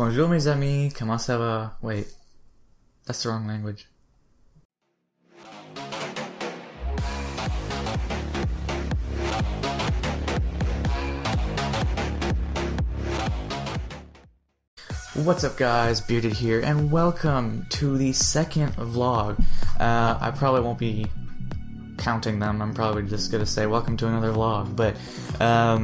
Bonjour mes amis, comment ça va? Wait, that's the wrong language. What's up guys, Bearded here, and welcome to the second vlog. I probably won't be counting them, I'm probably just gonna say welcome to another vlog, but a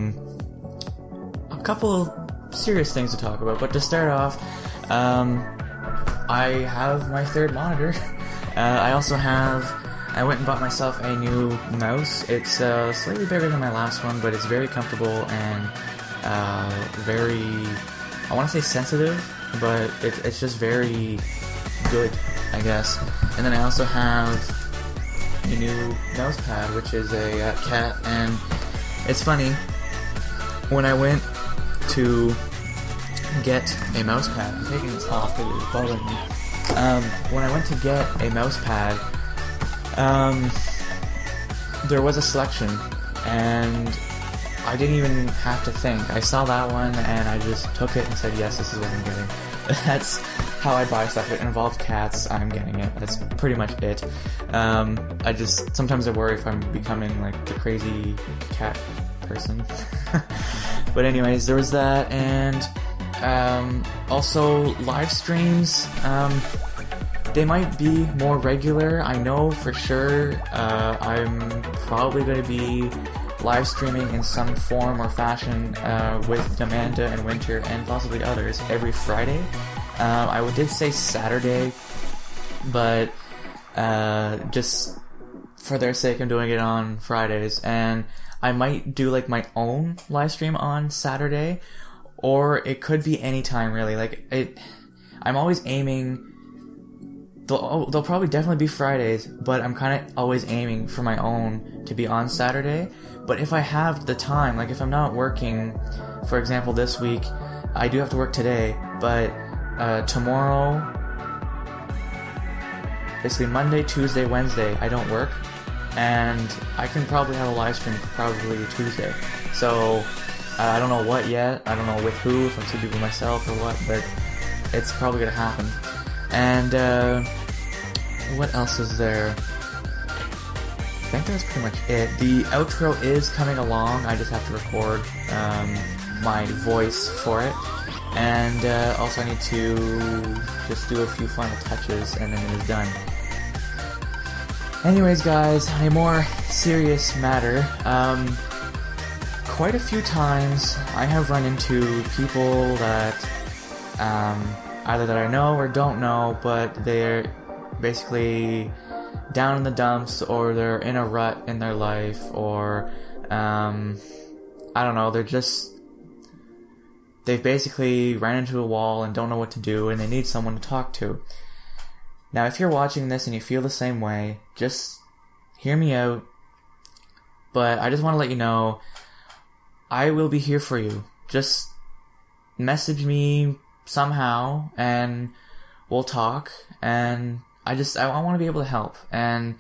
couple serious things to talk about. But to start off, I have my third monitor. I also have, I went and bought myself a new mouse. It's slightly bigger than my last one, but it's very comfortable and very, I want to say sensitive, but it's just very good, I guess. And then I also have a new mouse pad, which is a cat, and it's funny, when I went to get a mouse pad, I'm taking this off because it's bothering me. When I went to get a mouse pad, there was a selection, and I didn't even have to think. I saw that one and I just took it and said, yes, this is what I'm getting. That's how I buy stuff. It involved cats, I'm getting it. That's pretty much it. I just, sometimes I worry if I'm becoming like the crazy cat person. But anyways, there was that, and also live streams. They might be more regular. I know for sure I'm probably going to be live streaming in some form or fashion with Amanda and Winter and possibly others every Friday. I did say Saturday, but just for their sake I'm doing it on Fridays, and I might do like my own live stream on Saturday, or it could be any time really. Like I'm always aiming, they'll probably definitely be Fridays, but I'm kind of always aiming for my own to be on Saturday. But if I have the time, like if I'm not working, for example this week, I do have to work today, but tomorrow, basically Monday, Tuesday, Wednesday, I don't work, and I can probably have a live stream probably Tuesday. So I don't know what yet, I don't know with who, if I'm going to do it myself or what, but it's probably going to happen. And what else is there? I think that's pretty much it. The outro is coming along, I just have to record my voice for it. And also I need to just do a few final touches and then it is done. Anyways guys, a more serious matter. Quite a few times I have run into people that either that I know or don't know, but they're basically down in the dumps, or they're in a rut in their life, or I don't know, they're just, they've basically ran into a wall and don't know what to do, and they need someone to talk to. Now if you're watching this and you feel the same way, just hear me out, but I just want to let you know, I will be here for you. Just message me somehow and we'll talk, and I want to be able to help. And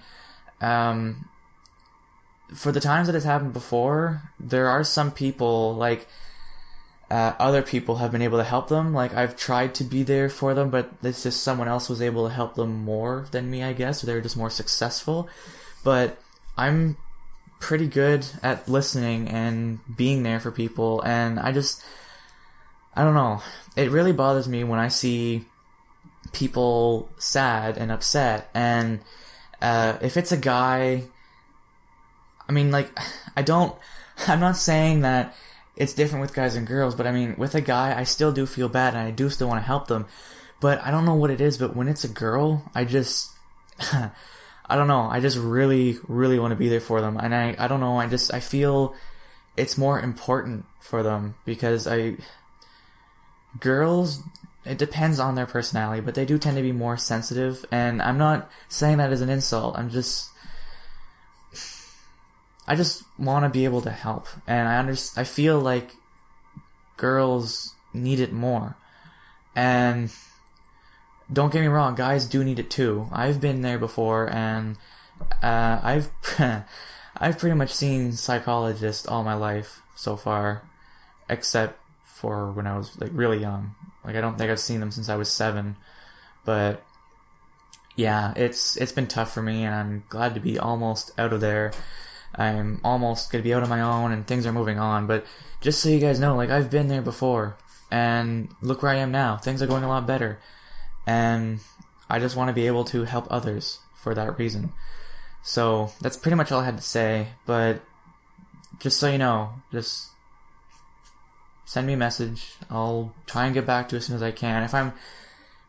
for the times that it's happened before, there are some people, like other people have been able to help them. Like I've tried to be there for them, but it's just someone else was able to help them more than me, I guess, or they were just more successful. But I'm pretty good at listening and being there for people, and I don't know, it really bothers me when I see people sad and upset. And if it's a guy, I mean, like, I'm not saying that it's different with guys and girls, but I mean, with a guy I still do feel bad and I do still want to help them, but I don't know what it is, but when it's a girl, I just I don't know, I just really want to be there for them, and I don't know, I feel it's more important for them, because girls, it depends on their personality, but they do tend to be more sensitive, and I'm not saying that as an insult, I just want to be able to help, and I feel like girls need it more, and don't get me wrong, guys do need it too. I've been there before, and I've pretty much seen psychologists all my life so far, except for when I was like really young. Like, I don't think I've seen them since I was 7. But yeah, it's been tough for me, and I'm glad to be almost out of there. I'm almost going to be out on my own, and things are moving on. But just so you guys know, like, I've been there before, and look where I am now. Things are going a lot better, and I just want to be able to help others for that reason. So that's pretty much all I had to say, but just so you know, just send me a message. I'll try and get back to you as soon as I can.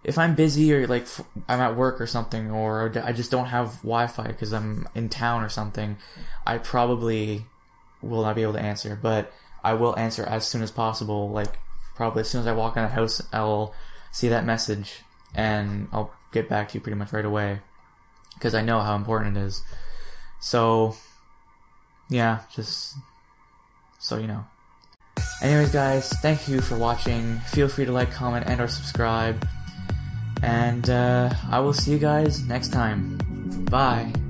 If I'm busy, or like I'm at work or something, or I just don't have Wi-Fi because I'm in town or something, I probably will not be able to answer, but I will answer as soon as possible. Like, probably as soon as I walk out of the house, I'll see that message, and I'll get back to you pretty much right away, because I know how important it is. So yeah, just so you know. Anyways guys, thank you for watching. Feel free to like, comment, and or subscribe. And I will see you guys next time. Bye.